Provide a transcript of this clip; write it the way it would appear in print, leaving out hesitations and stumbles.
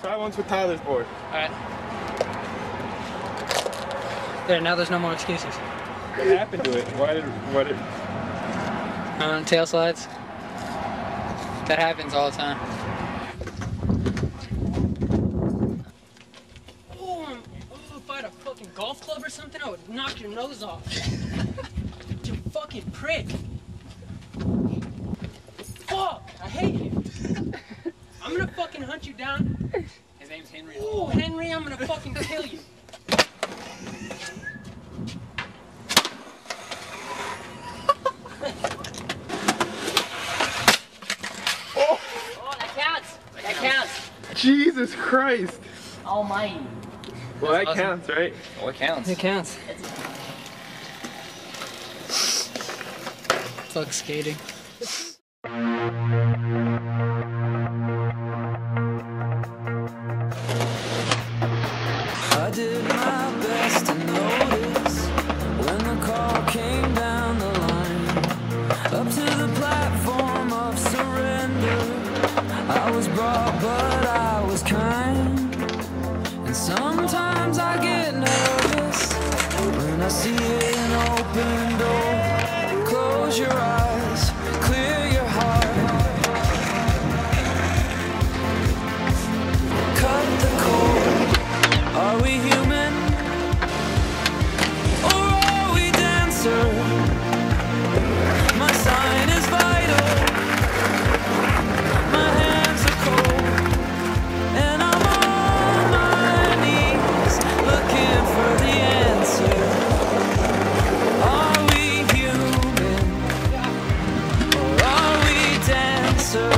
Try ones with Tyler's board. All right. There, now there's no more excuses. What happened to it? What did... Tail slides. That happens all the time. Boom! Oh, if I had a fucking golf club or something, I would knock your nose off. You fucking prick. Fuck! I hate you. I'm gonna fucking hunt you down. His name's Henry. Oh, Henry, I'm gonna fucking kill you. Oh. Oh, that counts. That counts. Jesus Christ. Almighty. Well, that awesome. Counts, right? Oh, it counts. It counts. Fuck skating. I did my best to notice when the call came down the line. Up to the platform of surrender, I was brought but I was kind. And sometimes I get nervous when I see an open door. Close your eyes, clear your heart, cut the cord. Are we human, or are we dancer? My sign is vital, my hands are cold, and I'm on my knees looking for the answer. Are we human, or are we dancer?